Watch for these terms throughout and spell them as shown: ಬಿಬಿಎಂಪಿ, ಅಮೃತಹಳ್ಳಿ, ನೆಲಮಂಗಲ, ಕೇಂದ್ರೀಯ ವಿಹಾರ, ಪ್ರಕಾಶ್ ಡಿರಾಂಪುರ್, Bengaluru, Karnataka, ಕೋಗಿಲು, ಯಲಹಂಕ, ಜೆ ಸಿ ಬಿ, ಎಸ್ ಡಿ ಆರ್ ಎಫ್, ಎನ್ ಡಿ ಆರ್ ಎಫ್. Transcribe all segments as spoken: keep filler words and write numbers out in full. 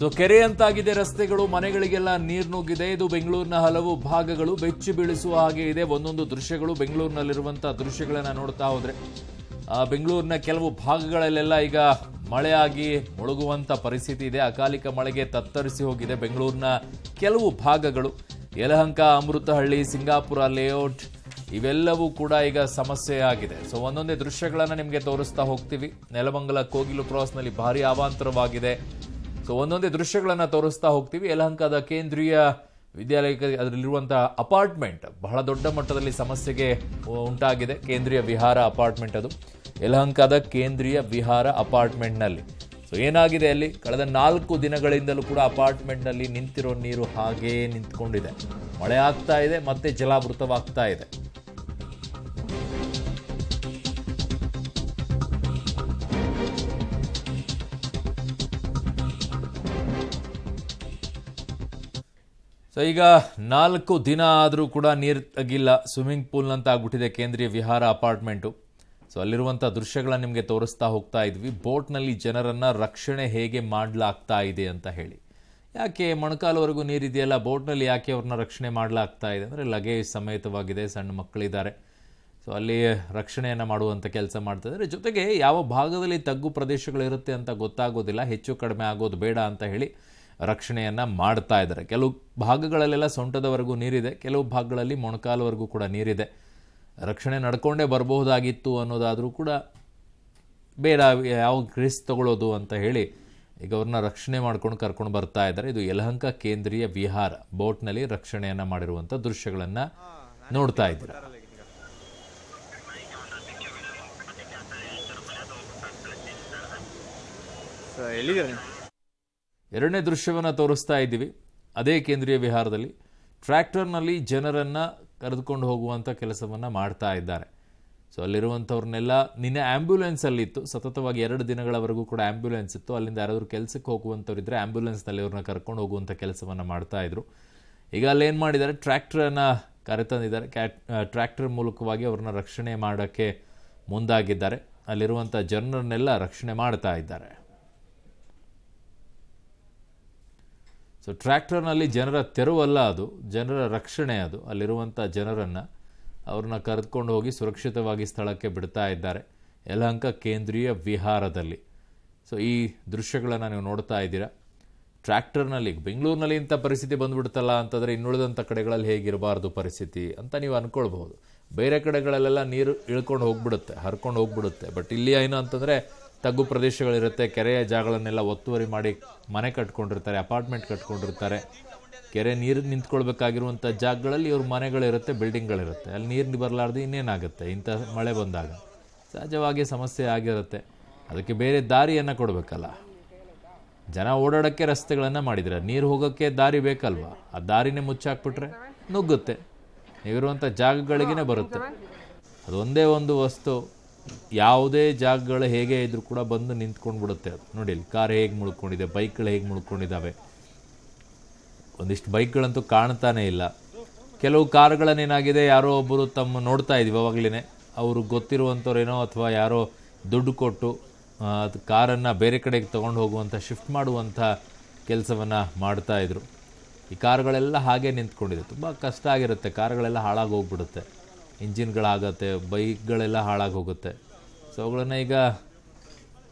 So ಕೆರೆಯಂತಾಗಿದೆ ರಸ್ತೆಗಳು, ಮನೆಗಳಿಗೆಲ್ಲ ನೀರು ನುಗ್ಗಿದೆ. ಇದು ಬೆಂಗಳೂರಿನ ಹಲವು ಭಾಗಗಳು ಬೆಚ್ಚಿ ಬೀಳಿಸುವ ಹಾಗೆ ಇದೆ. ಒಂದೊಂದು ದೃಶ್ಯಗಳು ಬೆಂಗಳೂರಿನಲ್ಲಿರುವಂತ ದೃಶ್ಯಗಳನ್ನು ನೋಡ್ತಾ ಹೋದ್ರೆ ಬೆಂಗಳೂರಿನ ಕೆಲವು ಭಾಗಗಳಲ್ಲೆಲ್ಲ ಈಗ ಮಳೆಯಾಗಿ ಮುಳುಗುವಂತ ಪರಿಸ್ಥಿತಿ ಇದೆ. ಅಕಾಲಿಕ ಮಳೆಗೆ ತತ್ತರಿಸಿ ಹೋಗಿದೆ ಬೆಂಗಳೂರಿನ ಕೆಲವು ಭಾಗಗಳು. ಯಲಹಂಕ, ಅಮೃತಹಳ್ಳಿ, ಸಿಂಗಾಪುರ ಲೇಔಟ್ ಇವೆಲ್ಲವೂ ಕೂಡ ಈಗ ಸಮಸ್ಯೆಯಾಗಿದೆ. ಸೊ ಒಂದೊಂದೇ ದೃಶ್ಯಗಳನ್ನು ನಿಮಗೆ ತೋರಿಸ್ತಾ ಹೋಗ್ತೀವಿ. ನೆಲಮಂಗಲ ಕೋಗಿಲು ಕ್ರಾಸ್ನಲ್ಲಿ ಭಾರಿ ಅವಾಂತರವಾಗಿದೆ. ಸೊ ಒಂದೊಂದೇ ದೃಶ್ಯಗಳನ್ನು ತೋರಿಸ್ತಾ ಹೋಗ್ತೀವಿ. ಯಲಹಂಕದ ಕೇಂದ್ರೀಯ ವಿದ್ಯಾಲಯಕ್ಕೆ ಅದರಲ್ಲಿರುವಂತಹ ಅಪಾರ್ಟ್ಮೆಂಟ್ ಬಹಳ ದೊಡ್ಡ ಮಟ್ಟದಲ್ಲಿ ಸಮಸ್ಯೆಗೆ ಉಂಟಾಗಿದೆ. ಕೇಂದ್ರೀಯ ವಿಹಾರ ಅಪಾರ್ಟ್ಮೆಂಟ್ ಅದು ಯಲಹಂಕದ ಕೇಂದ್ರೀಯ ವಿಹಾರ ಅಪಾರ್ಟ್ಮೆಂಟ್ನಲ್ಲಿ. ಸೊ ಏನಾಗಿದೆ ಅಲ್ಲಿ, ಕಳೆದ ನಾಲ್ಕು ದಿನಗಳಿಂದಲೂ ಕೂಡ ಅಪಾರ್ಟ್ಮೆಂಟ್ನಲ್ಲಿ ನಿಂತಿರೋ ನೀರು ಹಾಗೇ ನಿಂತ್ಕೊಂಡಿದೆ. ಮಳೆ ಆಗ್ತಾ ಇದೆ, ಮತ್ತೆ ಜಲಾವೃತವಾಗ್ತಾ ಇದೆ. ಸೊ ಈಗ ನಾಲ್ಕು ದಿನ ಆದರೂ ಕೂಡ ನೀರು ತಗ್ಗಿಲ್ಲ. ಸ್ವಿಮ್ಮಿಂಗ್ ಪೂಲ್ನಂತ ಆಗ್ಬಿಟ್ಟಿದೆ ಕೇಂದ್ರೀಯ ವಿಹಾರ ಅಪಾರ್ಟ್ಮೆಂಟು. ಸೊ ಅಲ್ಲಿರುವಂಥ ದೃಶ್ಯಗಳನ್ನ ನಿಮಗೆ ತೋರಿಸ್ತಾ ಹೋಗ್ತಾ ಇದ್ವಿ. ಬೋಟ್ನಲ್ಲಿ ಜನರನ್ನು ರಕ್ಷಣೆ ಹೇಗೆ ಮಾಡಲಾಗ್ತಾ ಇದೆ ಅಂತ ಹೇಳಿ, ಯಾಕೆ ಮೊಣಕಾಲವರೆಗೂ ನೀರಿದೆಯಲ್ಲ ಬೋಟ್ನಲ್ಲಿ, ಯಾಕೆ ಅವ್ರನ್ನ ರಕ್ಷಣೆ ಮಾಡಲಾಗ್ತಾ ಇದೆ ಅಂದರೆ ಲಗೇಜ್ ಸಮೇತವಾಗಿದೆ, ಸಣ್ಣ ಮಕ್ಕಳಿದ್ದಾರೆ. ಸೊ ಅಲ್ಲಿ ರಕ್ಷಣೆಯನ್ನು ಮಾಡುವಂಥ ಕೆಲಸ ಮಾಡ್ತಾ ಇದ್ದಾರೆ. ಜೊತೆಗೆ ಯಾವ ಭಾಗದಲ್ಲಿ ತಗ್ಗು ಪ್ರದೇಶಗಳಿರುತ್ತೆ ಅಂತ ಗೊತ್ತಾಗೋದಿಲ್ಲ, ಹೆಚ್ಚು ಕಡಿಮೆ ಆಗೋದು ಬೇಡ ಅಂತ ಹೇಳಿ ರಕ್ಷಣೆಯನ್ನು ಮಾಡ್ತಾ ಇದ್ದಾರೆ. ಕೆಲವು ಭಾಗಗಳಲ್ಲೆಲ್ಲ ಸೊಂಟದವರೆಗೂ ನೀರಿದೆ, ಕೆಲವು ಭಾಗಗಳಲ್ಲಿ ಮೊಣಕಾಲವರೆಗೂ ಕೂಡ ನೀರಿದೆ. ರಕ್ಷಣೆ ನಡ್ಕೊಂಡೇ ಬರಬಹುದಾಗಿತ್ತು ಅನ್ನೋದಾದರೂ ಕೂಡ ಬೇಡ, ಯಾವ ರಿಸ್ಕ್ ತಗೊಳ್ಳೋದು ಅಂತ ಹೇಳಿ ಈಗ ಅವ್ರನ್ನ ರಕ್ಷಣೆ ಮಾಡ್ಕೊಂಡು ಕರ್ಕೊಂಡು ಬರ್ತಾ ಇದ್ದಾರೆ. ಇದು ಯಲಹಂಕ ಕೇಂದ್ರೀಯ ವಿಹಾರ ಬೋಟ್ನಲ್ಲಿ ರಕ್ಷಣೆಯನ್ನು ಮಾಡಿರುವಂಥ ದೃಶ್ಯಗಳನ್ನು ನೋಡ್ತಾ ಇದ್ದೀರ. ಎರಡನೇ ದೃಶ್ಯವನ್ನು ತೋರಿಸ್ತಾ ಇದ್ದೀವಿ. ಅದೇ ಕೇಂದ್ರೀಯ ವಿಹಾರದಲ್ಲಿ ಟ್ರ್ಯಾಕ್ಟರ್ನಲ್ಲಿ ಜನರನ್ನು ಕರೆದುಕೊಂಡು ಹೋಗುವಂಥ ಕೆಲಸವನ್ನು ಮಾಡ್ತಾ ಇದ್ದಾರೆ. ಸೊ ಅಲ್ಲಿರುವಂಥವ್ರನ್ನೆಲ್ಲ ನಿನ್ನೆ ಆ್ಯಂಬ್ಯುಲೆನ್ಸಲ್ಲಿತ್ತು, ಸತತವಾಗಿ ಎರಡು ದಿನಗಳವರೆಗೂ ಕೂಡ ಆ್ಯಂಬ್ಯುಲೆನ್ಸ್ ಇತ್ತು. ಅಲ್ಲಿಂದ ಯಾರಾದರೂ ಕೆಲಸಕ್ಕೆ ಹೋಗುವಂಥವ್ರು ಇದ್ದರೆ ಆ್ಯಂಬ್ಯುಲೆನ್ಸ್ನಲ್ಲಿ ಅವ್ರನ್ನ ಕರ್ಕೊಂಡು ಹೋಗುವಂಥ ಕೆಲಸವನ್ನು ಮಾಡ್ತಾಯಿದ್ರು. ಈಗ ಅಲ್ಲೇನು ಮಾಡಿದ್ದಾರೆ, ಟ್ರ್ಯಾಕ್ಟರನ್ನು ಕರೆತಂದಿದ್ದಾರೆ. ಕ್ಯಾಟ್ ಟ್ರ್ಯಾಕ್ಟರ್ ಮೂಲಕವಾಗಿ ಅವ್ರನ್ನ ರಕ್ಷಣೆ ಮಾಡೋಕ್ಕೆ ಮುಂದಾಗಿದ್ದಾರೆ. ಅಲ್ಲಿರುವಂಥ ಜನರನ್ನೆಲ್ಲ ರಕ್ಷಣೆ ಮಾಡ್ತಾ ಇದ್ದಾರೆ. ಸೊ ಟ್ರ್ಯಾಕ್ಟರ್ನಲ್ಲಿ ಜನರ ತೆರವಲ್ಲ, ಅದು ಜನರ ರಕ್ಷಣೆ. ಅದು ಅಲ್ಲಿರುವಂಥ ಜನರನ್ನು ಅವ್ರನ್ನ ಕರೆದುಕೊಂಡು ಹೋಗಿ ಸುರಕ್ಷಿತವಾಗಿ ಸ್ಥಳಕ್ಕೆ ಬಿಡ್ತಾ ಇದ್ದಾರೆ ಯಲಹಂಕ ಕೇಂದ್ರೀಯ ವಿಹಾರದಲ್ಲಿ. ಸೊ ಈ ದೃಶ್ಯಗಳನ್ನು ನೀವು ನೋಡ್ತಾ ಇದ್ದೀರಾ. ಟ್ರ್ಯಾಕ್ಟರ್ನಲ್ಲಿ ಬೆಂಗಳೂರಿನಲ್ಲಿ ಇಂಥ ಪರಿಸ್ಥಿತಿ ಬಂದುಬಿಡ್ತಲ್ಲ ಅಂತಂದರೆ ಇನ್ನುಳಿದಂಥ ಕಡೆಗಳಲ್ಲಿ ಹೇಗಿರಬಾರ್ದು ಪರಿಸ್ಥಿತಿ ಅಂತ ನೀವು ಅಂದ್ಕೊಳ್ಬಹುದು. ಬೇರೆ ಕಡೆಗಳಲ್ಲೆಲ್ಲ ನೀರು ಇಳ್ಕೊಂಡು ಹೋಗ್ಬಿಡುತ್ತೆ, ಹರ್ಕೊಂಡು ಹೋಗ್ಬಿಡುತ್ತೆ. ಬಟ್ ಇಲ್ಲಿ ಏನು ಅಂತಂದರೆ ತಗ್ಗು ಪ್ರದೇಶಗಳಿರುತ್ತೆ, ಕೆರೆಯ ಜಾಗಗಳನ್ನೆಲ್ಲ ಒತ್ತುವರಿ ಮಾಡಿ ಮನೆ ಕಟ್ಕೊಂಡಿರ್ತಾರೆ, ಅಪಾರ್ಟ್ಮೆಂಟ್ ಕಟ್ಕೊಂಡಿರ್ತಾರೆ. ಕೆರೆ ನೀರು ನಿಂತ್ಕೊಳ್ಬೇಕಾಗಿರುವಂಥ ಜಾಗಗಳಲ್ಲಿ ಇವ್ರ ಮನೆಗಳಿರುತ್ತೆ, ಬಿಲ್ಡಿಂಗ್ಗಳಿರುತ್ತೆ. ಅಲ್ಲಿ ನೀರು ಬರಲಾರ್ದು ಇನ್ನೇನಾಗುತ್ತೆ ಇಂಥ ಮಳೆ ಬಂದಾಗ? ಸಹಜವಾಗಿ ಸಮಸ್ಯೆ ಆಗಿರುತ್ತೆ. ಅದಕ್ಕೆ ಬೇರೆ ದಾರಿಯನ್ನು ಕೊಡಬೇಕಲ್ಲ. ಜನ ಓಡಾಡೋಕ್ಕೆ ರಸ್ತೆಗಳನ್ನು ಮಾಡಿದರೆ ನೀರು ಹೋಗೋಕ್ಕೆ ದಾರಿ ಬೇಕಲ್ವ? ಆ ದಾರಿನೇ ಮುಚ್ಚಾಕ್ಬಿಟ್ರೆ ನುಗ್ಗುತ್ತೆ, ನೀವಿರುವಂಥ ಜಾಗಗಳಿಗೇ ಬರುತ್ತೆ. ಅದು ಒಂದೇ ಒಂದು ವಸ್ತು, ಯಾವುದೇ ಜಾಗಗಳು ಹೇಗೆ ಇದ್ರೂ ಕೂಡ ಬಂದು ನಿಂತ್ಕೊಂಡು ಬಿಡುತ್ತೆ. ಅದು ನೋಡಿ, ಇಲ್ಲಿ ಕಾರ್ ಹೇಗೆ ಮುಳ್ಕೊಂಡಿದೆ, ಬೈಕ್ಗಳು ಹೇಗೆ ಮುಳ್ಕೊಂಡಿದ್ದಾವೆ. ಒಂದಿಷ್ಟು ಬೈಕ್ಗಳಂತೂ ಕಾಣ್ತಾನೇ ಇಲ್ಲ. ಕೆಲವು ಕಾರ್ಗಳನ್ನೇನಾಗಿದೆ, ಯಾರೋ ಒಬ್ಬರು ತಮ್ಮ ನೋಡ್ತಾ ಇದ್ದೀವಿ ಅವಾಗಲೇ, ಅವರು ಗೊತ್ತಿರುವಂಥವ್ರೇನೋ ಅಥವಾ ಯಾರೋ ದುಡ್ಡು ಕೊಟ್ಟು ಅದು ಕಾರನ್ನು ಬೇರೆ ಕಡೆಗೆ ತೊಗೊಂಡು ಹೋಗುವಂಥ, ಶಿಫ್ಟ್ ಮಾಡುವಂಥ ಕೆಲಸವನ್ನು ಮಾಡ್ತಾಯಿದ್ರು. ಈ ಕಾರ್ಗಳೆಲ್ಲ ಹಾಗೆ ನಿಂತ್ಕೊಂಡಿದೆ. ತುಂಬ ಕಷ್ಟ ಆಗಿರುತ್ತೆ, ಕಾರ್ಗಳೆಲ್ಲ ಹಾಳಾಗಿ ಹೋಗ್ಬಿಡುತ್ತೆ, ಇಂಜಿನ್ಗಳಾಗತ್ತೆ, ಬೈಕ್ಗಳೆಲ್ಲ ಹಾಳಾಗಿ ಹೋಗುತ್ತೆ. ಸೊ ಅವುಗಳನ್ನು ಈಗ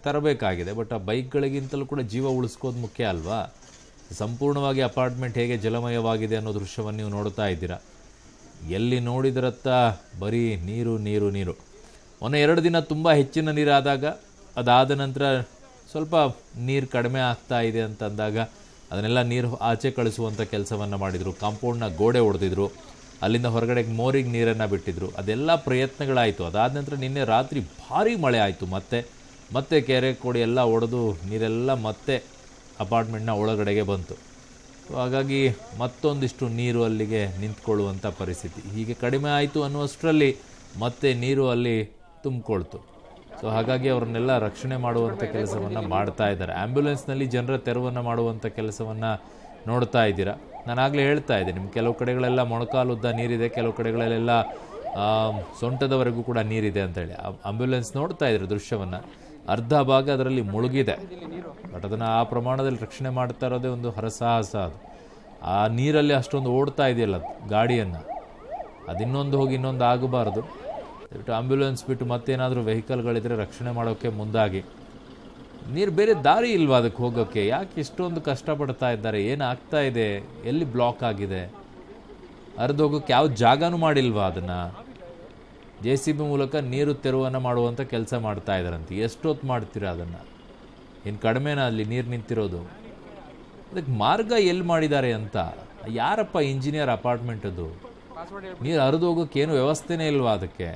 ತರಬೇಕಾಗಿದೆ. ಬಟ್ ಆ ಬೈಕ್ಗಳಿಗಿಂತಲೂ ಕೂಡ ಜೀವ ಉಳಿಸ್ಕೋದು ಮುಖ್ಯ ಅಲ್ವಾ? ಸಂಪೂರ್ಣವಾಗಿ ಅಪಾರ್ಟ್ಮೆಂಟ್ ಹೇಗೆ ಜಲಮಯವಾಗಿದೆ ಅನ್ನೋ ದೃಶ್ಯವನ್ನು ನೀವು ನೋಡ್ತಾ ಇದ್ದೀರಾ. ಎಲ್ಲಿ ನೋಡಿದ್ರತ್ತ ಬರೀ ನೀರು ನೀರು ನೀರು. ಮೊನ್ನೆ ಎರಡು ದಿನ ತುಂಬ ಹೆಚ್ಚಿನ ನೀರಾದಾಗ, ಅದಾದ ನಂತರ ಸ್ವಲ್ಪ ನೀರು ಕಡಿಮೆ ಆಗ್ತಾ ಇದೆ ಅಂತಂದಾಗ ಅದನ್ನೆಲ್ಲ ನೀರು ಆಚೆ ಕಳಿಸುವಂಥ ಕೆಲಸವನ್ನು ಮಾಡಿದರು. ಕಾಂಪೌಂಡ್ನ ಗೋಡೆ ಹೊಡೆದಿದ್ರು, ಅಲ್ಲಿಂದ ಹೊರಗಡೆಗೆ ಮೋರಿಗೆ ನೀರನ್ನು ಬಿಟ್ಟಿದ್ರು. ಅದೆಲ್ಲ ಪ್ರಯತ್ನಗಳಾಯಿತು. ಅದಾದ ನಂತರ ನಿನ್ನೆ ರಾತ್ರಿ ಭಾರಿ ಮಳೆ ಆಯಿತು. ಮತ್ತೆ ಮತ್ತೆ ಕೆರೆ ಕೋಡಿ ಎಲ್ಲ ಒಡೆದು ನೀರೆಲ್ಲ ಮತ್ತೆ ಅಪಾರ್ಟ್ಮೆಂಟ್ನ ಒಳಗಡೆಗೆ ಬಂತು. ಹಾಗಾಗಿ ಮತ್ತೊಂದಿಷ್ಟು ನೀರು ಅಲ್ಲಿಗೆ ನಿಂತ್ಕೊಳ್ಳುವಂಥ ಪರಿಸ್ಥಿತಿ. ಹೀಗೆ ಕಡಿಮೆ ಆಯಿತು ಅನ್ನುವಷ್ಟರಲ್ಲಿ ಮತ್ತೆ ನೀರು ಅಲ್ಲಿ ತುಂಬಿಕೊಳ್ತು. ಸೊ ಹಾಗಾಗಿ ಅವ್ರನ್ನೆಲ್ಲ ರಕ್ಷಣೆ ಮಾಡುವಂಥ ಕೆಲಸವನ್ನು ಮಾಡ್ತಾ ಇದ್ದಾರೆ. ಆ್ಯಂಬ್ಯುಲೆನ್ಸ್ನಲ್ಲಿ ಜನರ ತೆರವನ್ನು ಮಾಡುವಂಥ ಕೆಲಸವನ್ನು ನೋಡ್ತಾ ಇದ್ದೀರಾ. ನಾನು ಆಗಲೇ ಹೇಳ್ತಾ ಇದ್ದೆ ನಿಮ್ಮ, ಕೆಲವು ಕಡೆಗಳೆಲ್ಲ ಮೊಣಕಾಲುದ್ದ ನೀರಿದೆ, ಕೆಲವು ಕಡೆಗಳಲ್ಲೆಲ್ಲ ಸೊಂಟದವರೆಗೂ ಕೂಡ ನೀರಿದೆ ಅಂತೇಳಿ. ಆಂಬ್ಯುಲೆನ್ಸ್ ನೋಡ್ತಾ ಇದ್ರು ದೃಶ್ಯವನ್ನು. ಅರ್ಧ ಭಾಗ ಅದರಲ್ಲಿ ಮುಳುಗಿದೆ. ಬಟ್ ಅದನ್ನು ಆ ಪ್ರಮಾಣದಲ್ಲಿ ರಕ್ಷಣೆ ಮಾಡ್ತಾ ಇರೋದೇ ಒಂದು ಹರಸಾಹಸ. ಅದು ಆ ನೀರಲ್ಲಿ ಅಷ್ಟೊಂದು ಓಡ್ತಾ ಇದೆಯಲ್ಲ ಗಾಡಿಯನ್ನು, ಅದು ಇನ್ನೊಂದು ಹೋಗಿ ಇನ್ನೊಂದು ಆಗಬಾರ್ದು. ದಯವಿಟ್ಟು ಆಂಬ್ಯುಲೆನ್ಸ್ ಬಿಟ್ಟು ಮತ್ತೇನಾದರೂ ವೆಹಿಕಲ್ಗಳಿದ್ರೆ ರಕ್ಷಣೆ ಮಾಡೋಕ್ಕೆ ಮುಂದಾಗಿ. ನೀರು ಬೇರೆ ದಾರಿ ಇಲ್ವಾ ಅದಕ್ಕೆ ಹೋಗೋಕ್ಕೆ? ಯಾಕೆ ಇಷ್ಟೊಂದು ಕಷ್ಟಪಡ್ತಾ ಇದ್ದಾರೆ? ಏನಾಗ್ತಾ ಇದೆ? ಎಲ್ಲಿ ಬ್ಲಾಕ್ ಆಗಿದೆ? ಅರ್ಧ ಹೋಗೋಕ್ಕೆ ಯಾವ ಜಾಗನೂ ಮಾಡಿಲ್ವಾ? ಅದನ್ನು ಜೆ ಸಿ ಬಿ ಮೂಲಕ ನೀರು ತೆರವನ್ನು ಮಾಡುವಂಥ ಕೆಲಸ ಮಾಡ್ತಾ ಇದ್ದಾರಂತೆ. ಎಷ್ಟೊತ್ತು ಮಾಡ್ತೀರಾ ಅದನ್ನು? ಇನ್ನು ಕಡಿಮೆನ ಅಲ್ಲಿ ನೀರು ನಿಂತಿರೋದು? ಅದಕ್ಕೆ ಮಾರ್ಗ ಎಲ್ಲಿ ಮಾಡಿದ್ದಾರೆ ಅಂತ? ಯಾರಪ್ಪ ಇಂಜಿನಿಯರ್ ಅಪಾರ್ಟ್ಮೆಂಟ್ ಅದು? ನೀರು ಹರಿದು ಹೋಗೋಕ್ಕೆ ಏನು ವ್ಯವಸ್ಥೆನೇ ಇಲ್ವಾ ಅದಕ್ಕೆ?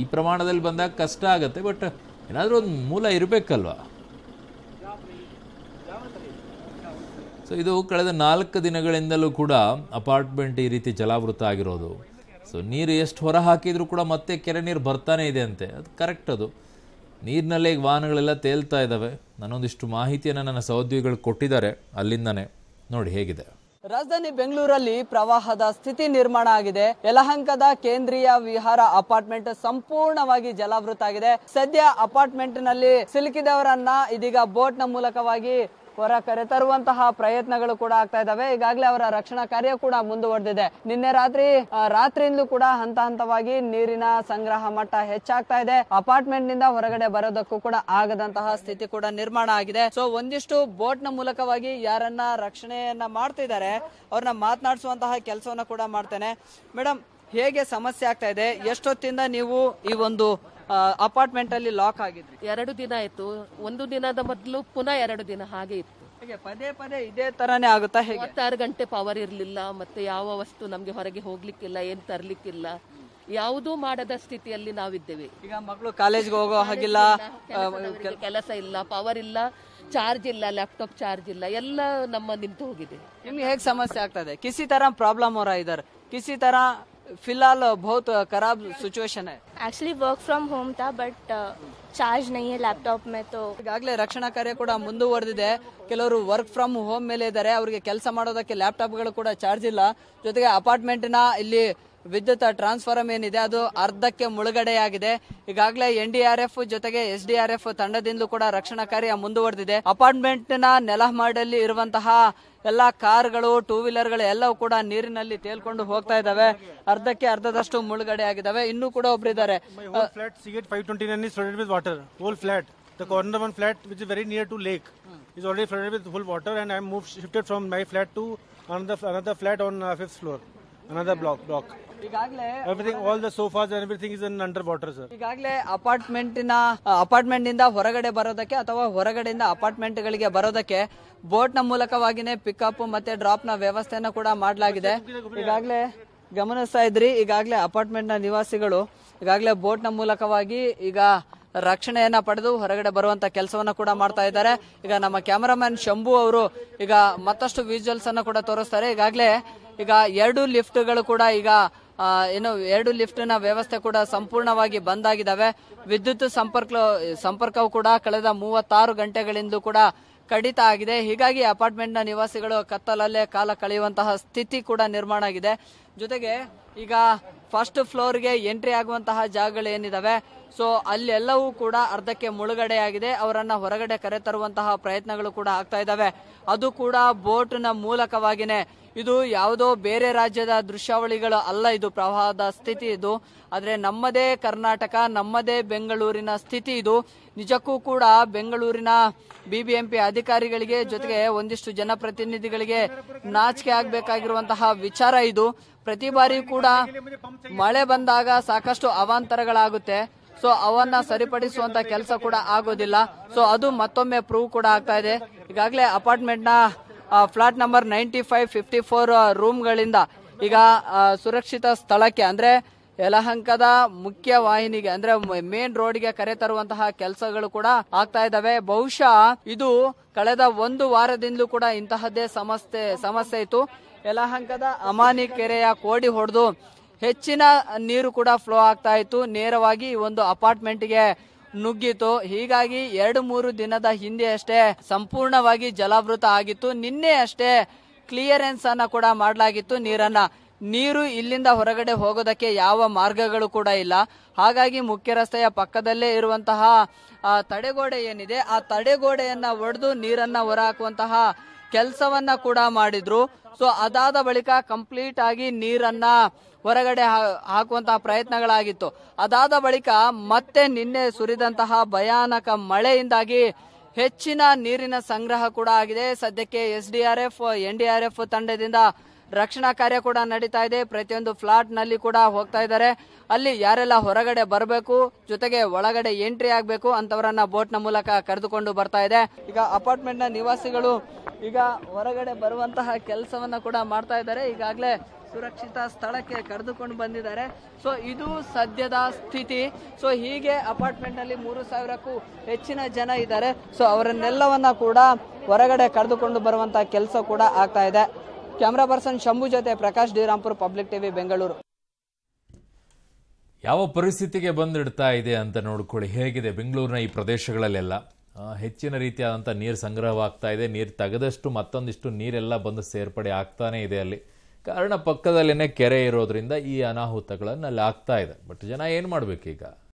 ಈ ಪ್ರಮಾಣದಲ್ಲಿ ಬಂದಾಗ ಕಷ್ಟ ಆಗುತ್ತೆ, ಬಟ್ ಏನಾದರೂ ಒಂದು ಮೂಲ ಇರಬೇಕಲ್ವ? ಸೊ ಇದು ಕಳೆದ ನಾಲ್ಕು ದಿನಗಳಿಂದಲೂ ಕೂಡ ಅಪಾರ್ಟ್ಮೆಂಟ್ ಈ ರೀತಿ ಜಲಾವೃತ ಆಗಿರೋದು. ಸೊ ನೀರು ಎಷ್ಟು ಹೊರ ಹಾಕಿದರೂ ಕೂಡ ಮತ್ತೆ ಕೆರೆ ನೀರು ಬರ್ತಾನೆ ಇದೆ ಅಂತೆ. ಅದು ಕರೆಕ್ಟ್. ಅದು ನೀರಿನಲ್ಲೇ ಈಗ ವಾಹನಗಳೆಲ್ಲ ತೇಲ್ತಾ ಇದ್ದಾವೆ. ನಾನೊಂದಿಷ್ಟು ಮಾಹಿತಿಯನ್ನು ನನ್ನ ಸಹೋದ್ಯೋಗಿಗಳು ಕೊಟ್ಟಿದ್ದಾರೆ, ಅಲ್ಲಿಂದನೇ ನೋಡಿ ಹೇಗಿದೆ. ರಾಜಧಾನಿ ಬೆಂಗಳೂರಲ್ಲಿ ಪ್ರವಾಹದ ಸ್ಥಿತಿ ನಿರ್ಮಾಣ ಆಗಿದೆ. ಯಲಹಂಕದ ಕೇಂದ್ರೀಯ ವಿಹಾರ ಅಪಾರ್ಟ್ಮೆಂಟ್ ಸಂಪೂರ್ಣವಾಗಿ ಜಲಾವೃತ ಆಗಿದೆ. ಸದ್ಯ ಅಪಾರ್ಟ್ಮೆಂಟ್ ನಲ್ಲಿ ಸಿಲುಕಿದವರನ್ನ ಇದೀಗ ಬೋಟ್ ನ ಮೂಲಕವಾಗಿ ಹೊರ ಕರೆತರುವಂತಹ ಪ್ರಯತ್ನಗಳು ಕೂಡ ಆಗ್ತಾ ಇದ್ದಾವೆ. ಈಗಾಗಲೇ ಅವರ ರಕ್ಷಣಾ ಕಾರ್ಯ ಕೂಡ ಮುಂದುವರೆದಿದೆ. ನಿನ್ನೆ ರಾತ್ರಿ ರಾತ್ರಿಯಿಂದಲೂ ಕೂಡ ಹಂತ ಹಂತವಾಗಿ ನೀರಿನ ಸಂಗ್ರಹ ಮಟ್ಟ ಹೆಚ್ಚಾಗ್ತಾ ಇದೆ. ಅಪಾರ್ಟ್ಮೆಂಟ್ ನಿಂದ ಹೊರಗಡೆ ಬರೋದಕ್ಕೂ ಕೂಡ ಆಗದಂತಹ ಸ್ಥಿತಿ ಕೂಡ ನಿರ್ಮಾಣ ಆಗಿದೆ. ಸೊ ಒಂದಿಷ್ಟು ಬೋಟ್ ನ ಮೂಲಕವಾಗಿ ಯಾರನ್ನ ರಕ್ಷಣೆಯನ್ನ ಮಾಡ್ತಿದ್ದಾರೆ ಅವ್ರನ್ನ ಮಾತನಾಡಿಸುವಂತಹ ಕೆಲಸವನ್ನ ಕೂಡ ಮಾಡ್ತೇನೆ. ಮೇಡಮ್, ಹೇಗೆ ಸಮಸ್ಯೆ ಆಗ್ತಾ ಇದೆ? ಎಷ್ಟೊತ್ತಿಂದ ನೀವು ಈ ಒಂದು ಅಪಾರ್ಟ್ಮೆಂಟ್ ಅಲ್ಲಿ ಲಾಕ್ ಆಗಿದ್ರಿ? ಎರಡು ದಿನ ಆಯ್ತು. ಒಂದು ದಿನದ ಮೊದಲು ಪುನಃ ಎರಡು ದಿನ ಹಾಗೆ ಇತ್ತು. ಪದೇ ಪದೇ ಇದೇ ತರನೇ ಆಗುತ್ತಾ? ಮೂವತ್ತಾರು ಗಂಟೆ ಪವರ್ ಇರಲಿಲ್ಲ. ಮತ್ತೆ ಯಾವ ವಸ್ತು ನಮ್ಗೆ ಹೊರಗೆ ಹೋಗ್ಲಿಕ್ಕಿಲ್ಲ, ಏನ್ ತರ್ಲಿಕ್ಕಿಲ್ಲ, ಯಾವುದೂ ಮಾಡದ ಸ್ಥಿತಿಯಲ್ಲಿ ನಾವಿದ್ದೇವೆ. ಈಗ ಮಕ್ಕಳು ಕಾಲೇಜ್ಗೆ ಹೋಗೋ ಹಾಗಿಲ್ಲ, ಕೆಲಸ ಇಲ್ಲ, ಪವರ್ ಇಲ್ಲ, ಚಾರ್ಜ್ ಇಲ್ಲ, ಲ್ಯಾಪ್ಟಾಪ್ ಚಾರ್ಜ್ ಇಲ್ಲ, ಎಲ್ಲ ನಮ್ಮ ನಿಂತು ಹೋಗಿದೆ. ನಿಮ್ಗೆ ಹೇಗೆ ಸಮಸ್ಯೆ ಆಗ್ತದೆ? ಕಿಸಿ ತರ ಪ್ರಾಬ್ಲಮ್ ಅವರ ಇದಾರೆ. ಕಿಸಿ ತರ फिलहाल बहुत खराब सिचुएशन है. एक्चुअली वर्क फ्रॉम होम था, बट चार्ज नहीं है लैपटॉप में. तो ಈಗಾಗಲೇ ರಕ್ಷಣಾ ಕಾರ್ಯ ಕೂಡ ಮುಂದುವರೆದಿದೆ. ಕೆಲವರು ವರ್ಕ್ ಫ್ರಮ್ ಹೋಮ್ ಮೇಲೆ ಇದ್ದಾರೆ, ಅವರಿಗೆ ಕೆಲಸ ಮಾಡೋದಕ್ಕೆ ಲ್ಯಾಪ್ಟಾಪ್ಗಳು ಕೂಡ ಚಾರ್ಜ್ ಇಲ್ಲ. ಜೊತೆಗೆ ಅಪಾರ್ಟ್ಮೆಂಟ್ನ ಇಲ್ಲಿ ವಿದ್ಯುತ್ ಟ್ರಾನ್ಸ್ಫಾರ್ಮ್ ಏನಿದೆ ಅದು ಅರ್ಧಕ್ಕೆ ಮುಳುಗಡೆಯಾಗಿದೆ. ಈಗಾಗಲೇ ಎನ್ ಡಿ ಆರ್ ಎಫ್ ಜೊತೆಗೆ ಎಸ್ ಡಿ ಆರ್ ಎಫ್ ತಂಡದಿಂದಲೂ ಕೂಡ ರಕ್ಷಣಾ ಕಾರ್ಯ ಮುಂದುವರೆದಿದೆ. ಅಪಾರ್ಟ್ಮೆಂಟ್ನ ನೆಲಮಹಡಲ್ಲಿ ಇರುವಂತಹ ಎಲ್ಲ ಕಾರ್ಗಳು, ಟೂ ವೀಲರ್ಗಳು ಎಲ್ಲವೂ ಕೂಡ ನೀರಿನಲ್ಲಿ ತೇಲ್ಕೊಂಡು ಹೋಗ್ತಾ ಇದಾವೆ. ಅರ್ಧಕ್ಕೆ ಅರ್ಧದಷ್ಟು ಮುಳುಗಡೆ ಆಗಿದಾವೆ. ಇನ್ನೂ ಕೂಡ ಒಬ್ಬರಿದ್ದಾರೆ. The corner one flat which is very near to lake is already flooded with full water, and I moved shifted from my flat to another another flat on uh, fifth floor, another block block. ಈಗಾಗಲೇ everything all the sofas everything is in under water sir. ಈಗಾಗಲೇ ಅಪಾರ್ಟ್ಮೆಂಟಿನ apartment ನಿಂದ ಹೊರಗಡೆ ಬರೋದಕ್ಕೆ ಅಥವಾ ಹೊರಗಡೆಯಿಂದ apartment ಗಳಿಗೆ ಬರೋದಕ್ಕೆ ಬೋಟ್ ನ ಮೂಲಕವಾಗಿನೇ ಪಿಕಪ್ ಮತ್ತೆ ಡ್ರಾಪ್ ನ ವ್ಯವಸ್ಥೆಯನ್ನು ಕೂಡ ಮಾಡಲಾಗಿದೆ. ಈಗಾಗಲೇ ಗಮನಿಸ್ತಾ ಇದ್ರಿ, ಈಗಾಗಲೇ ಅಪಾರ್ಟ್ಮೆಂಟ್ ನ ನಿವಾಸಿಗಳು ಈಗಾಗಲೇ ಬೋಟ್ ನ ಮೂಲಕವಾಗಿ ಈಗ ರಕ್ಷಣೆಯನ್ನ ಪಡೆದು ಹೊರಗಡೆ ಬರುವಂತ ಕೆಲಸವನ್ನ ಕೂಡ ಮಾಡ್ತಾ ಇದ್ದಾರೆ. ಈಗ ನಮ್ಮ ಕ್ಯಾಮರಾಮನ್ ಶಂಭು ಅವರು ಈಗ ಮತ್ತಷ್ಟು ವಿಜುವಲ್ಸ್ ಅನ್ನ ಕೂಡ ತೋರಿಸ್ತಾರೆ. ಈಗಾಗಲೇ ಈಗ ಎರಡು ಲಿಫ್ಟ್ಗಳು ಕೂಡ ಈಗ ಏನು ಎರಡು ಲಿಫ್ಟ್ ನ ವ್ಯವಸ್ಥೆ ಕೂಡ ಸಂಪೂರ್ಣವಾಗಿ ಬಂದ್ ಆಗಿದಾವೆ. ವಿದ್ಯುತ್ ಸಂಪರ್ಕ ಸಂಪರ್ಕವು ಕೂಡ ಕಳೆದ ಮೂವತ್ತಾರು ಗಂಟೆಗಳಿಂದ ಕೂಡ ಕಡಿತ ಆಗಿದೆ. ಹೀಗಾಗಿ ಅಪಾರ್ಟ್ಮೆಂಟ್ ನ ನಿವಾಸಿಗಳು ಕತ್ತಲಲ್ಲೇ ಕಾಲ ಕಳೆಯುವಂತಹ ಸ್ಥಿತಿ ಕೂಡ ನಿರ್ಮಾಣ ಆಗಿದೆ. ಜೊತೆಗೆ ಈಗ ಫಸ್ಟ್ ಫ್ಲೋರ್ಗೆ ಎಂಟ್ರಿ ಆಗುವಂತಹ ಜಾಗಗಳು ಏನಿದಾವೆ ಸೊ ಅಲ್ಲೆಲ್ಲವೂ ಕೂಡ ಅರ್ಧಕ್ಕೆ ಮುಳುಗಡೆ ಆಗಿದೆ. ಅವರನ್ನ ಹೊರಗಡೆ ಕರೆತರುವಂತಹ ಪ್ರಯತ್ನಗಳು ಕೂಡ ಆಗ್ತಾ ಇದಾವೆ. ಅದು ಕೂಡ ಬೋಟ್ ನ ಮೂಲಕವಾಗಿನೇ. ಇದು ಯಾವುದೋ ಬೇರೆ ರಾಜ್ಯದ ದೃಶ್ಯಾವಳಿಗಳು ಅಲ್ಲ, ಇದು ಪ್ರವಾಹದ ಸ್ಥಿತಿ ಇದು. ಆದರೆ ನಮ್ಮದೇ ಕರ್ನಾಟಕ, ನಮ್ಮದೇ ಬೆಂಗಳೂರಿನ ಸ್ಥಿತಿ ಇದು. ನಿಜಕ್ಕೂ ಕೂಡ ಬೆಂಗಳೂರಿನ ಬಿಬಿಎಂಪಿ ಅಧಿಕಾರಿಗಳಿಗೆ ಜೊತೆಗೆ ಒಂದಿಷ್ಟು ಜನಪ್ರತಿನಿಧಿಗಳಿಗೆ ನಾಚಿಕೆ ಆಗಬೇಕಾಗಿರುವಂತಹ ವಿಚಾರ ಇದು. ಪ್ರತಿ ಬಾರಿ ಕೂಡ ಮಳೆ ಬಂದಾಗ ಸಾಕಷ್ಟು ಅವಾಂತರಗಳಾಗುತ್ತೆ, ಸೊ ಅವನ್ನ ಸರಿಪಡಿಸುವಂತ ಕೆಲಸ ಕೂಡ ಆಗೋದಿಲ್ಲ. ಸೊ ಅದು ಮತ್ತೊಮ್ಮೆ ಪ್ರೂವ್ ಕೂಡ ಆಗ್ತಾ ಇದೆ. ಈಗಾಗಲೇ ಅಪಾರ್ಟ್ಮೆಂಟ್ನ flat number ninety five fifty four ರೂಮ್ಗಳಿಂದ ಈಗ ಸುರಕ್ಷಿತ ಸ್ಥಳಕ್ಕೆ ಅಂದ್ರೆ ಯಲಹಂಕದ ಮುಖ್ಯ ವಾಹಿನಿಗೆ ಅಂದ್ರೆ ಮೇನ್ ರೋಡ್ಗೆ ಕರೆತರುವಂತಹ ಕೆಲಸಗಳು ಕೂಡ ಆಗ್ತಾ ಇದ್ದಾವೆ. ಬಹುಶಃ ಇದು ಕಳೆದ ಒಂದು ವಾರದಿಂದಲೂ ಕೂಡ ಇಂತಹದ್ದೇ ಸಮಸ್ಯೆ ಸಮಸ್ಯೆ ಇತ್ತು. ಯಲಹಂಕದ ಅಮಾನಿ ಕೆರೆಯ ಕೋಡಿ ಹೊಡೆದು ಹೆಚ್ಚಿನ ನೀರು ಕೂಡ ಫ್ಲೋ ಆಗ್ತಾ ಇತ್ತು, ನೇರವಾಗಿ ಒಂದು ಅಪಾರ್ಟ್ಮೆಂಟ್ಗೆ ನುಗ್ಗಿತು. ಹೀಗಾಗಿ ಎರಡು ಮೂರು ದಿನದ ಹಿಂದೆ ಅಷ್ಟೇ ಸಂಪೂರ್ಣವಾಗಿ ಜಲಾವೃತ ಆಗಿತ್ತು. ನಿನ್ನೆ ಅಷ್ಟೇ ಕ್ಲಿಯರೆನ್ಸ್ ಅನ್ನ ಕೂಡ ಮಾಡಲಾಗಿತ್ತು ನೀರನ್ನ. ನೀರು ಇಲ್ಲಿಂದ ಹೊರಗಡೆ ಹೋಗೋದಕ್ಕೆ ಯಾವ ಮಾರ್ಗಗಳು ಕೂಡ ಇಲ್ಲ. ಹಾಗಾಗಿ ಮುಖ್ಯ ರಸ್ತೆಯ ಪಕ್ಕದಲ್ಲೇ ಇರುವಂತಹ ಆ ತಡೆಗೋಡೆ ಏನಿದೆ ಆ ತಡೆಗೋಡೆಯನ್ನ ಒಡೆದು ನೀರನ್ನ ಹೊರಹಾಕುವಂತಹ ಕೆಲಸವನ್ನ ಕೂಡ ಮಾಡಿದ್ರು. ಸೊ ಅದಾದ ಬಳಿಕ ಕಂಪ್ಲೀಟ್ ಆಗಿ ನೀರನ್ನ ಹೊರಗಡೆ ಹಾಕುವಂತಹ ಪ್ರಯತ್ನಗಳಾಗಿತ್ತು. ಅದಾದ ಬಳಿಕ ಮತ್ತೆ ನಿನ್ನೆ ಸುರಿದಂತಹ ಭಯಾನಕ ಮಳೆಯಿಂದಾಗಿ ಹೆಚ್ಚಿನ ನೀರಿನ ಸಂಗ್ರಹ ಕೂಡ ಆಗಿದೆ. ಸದ್ಯಕ್ಕೆ ಎಸ್ ಡಿ ಆರ್ ಎಫ್ ಎನ್ ಡಿ ಆರ್ ಎಫ್ ತಂಡದಿಂದ ರಕ್ಷಣಾ ಕಾರ್ಯ ಕೂಡ ನಡೀತಾ ಇದೆ. ಪ್ರತಿಯೊಂದು ಫ್ಲಾಟ್ ನಲ್ಲಿ ಕೂಡ ಹೋಗ್ತಾ ಇದ್ದಾರೆ. ಅಲ್ಲಿ ಯಾರೆಲ್ಲ ಹೊರಗಡೆ ಬರಬೇಕು ಜೊತೆಗೆ ಒಳಗಡೆ ಎಂಟ್ರಿ ಆಗಬೇಕು ಅಂತವರನ್ನ ಬೋಟ್ ನ ಮೂಲಕ ಕರೆದುಕೊಂಡು ಬರ್ತಾ ಇದೆ. ಈಗ ಅಪಾರ್ಟ್ಮೆಂಟ್ ನ ನಿವಾಸಿಗಳು ಈಗ ಹೊರಗಡೆ ಬರುವಂತಹ ಕೆಲಸವನ್ನ ಕೂಡ ಮಾಡ್ತಾ ಇದ್ದಾರೆ. ಈಗಾಗಲೇ ಸುರಕ್ಷಿತ ಸ್ಥಳಕ್ಕೆ ಕರೆದುಕೊಂಡು ಬಂದಿದ್ದಾರೆ. ಸೊ ಇದು ಸದ್ಯದ ಸ್ಥಿತಿ. ಸೊ ಹೀಗೆ ಅಪಾರ್ಟ್ಮೆಂಟ್ ನಲ್ಲಿ ಮೂರು ಸಾವಿರಕ್ಕೂ ಹೆಚ್ಚಿನ ಜನ ಇದ್ದಾರೆ. ಸೊ ಅವರನ್ನೆಲ್ಲವನ್ನ ಕೂಡ ಹೊರಗಡೆ ಕರೆದುಕೊಂಡು ಬರುವಂತಹ ಕೆಲಸ ಕೂಡ ಆಗ್ತಾ ಇದೆ. ಕ್ಯಾಮರಾ ಪರ್ಸನ್ ಶಂಭು ಜೊತೆ ಪ್ರಕಾಶ್ ಡಿರಾಂಪುರ್, ಪಬ್ಲಿಕ್ ಟಿವಿ, ಬೆಂಗಳೂರು. ಯಾವ ಪರಿಸ್ಥಿತಿಗೆ ಬಂದಿಡ್ತಾ ಇದೆ ಅಂತ ನೋಡ್ಕೊಳ್ಳಿ. ಹೇಗಿದೆ ಬೆಂಗಳೂರಿನ ಈ ಪ್ರದೇಶಗಳಲ್ಲೆಲ್ಲ ಹೆಚ್ಚಿನ ರೀತಿಯಾದಂಥ ನೀರು ಸಂಗ್ರಹವಾಗ್ತಾ ಇದೆ. ನೀರು ತೆಗೆದಷ್ಟು ಮತ್ತೊಂದಿಷ್ಟು ನೀರೆಲ್ಲ ಬಂದು ಸೇರ್ಪಡೆ ಆಗ್ತಾನೇ ಇದೆ. ಅಲ್ಲಿ ಕಾರಣ ಪಕ್ಕದಲ್ಲೇನೆ ಕೆರೆ ಇರೋದ್ರಿಂದ ಈ ಅನಾಹುತಗಳನ್ನು ಅಲ್ಲಿ ಆಗ್ತಾ ಇದೆ. ಬಟ್ ಜನ ಏನು ಮಾಡಬೇಕೀಗ?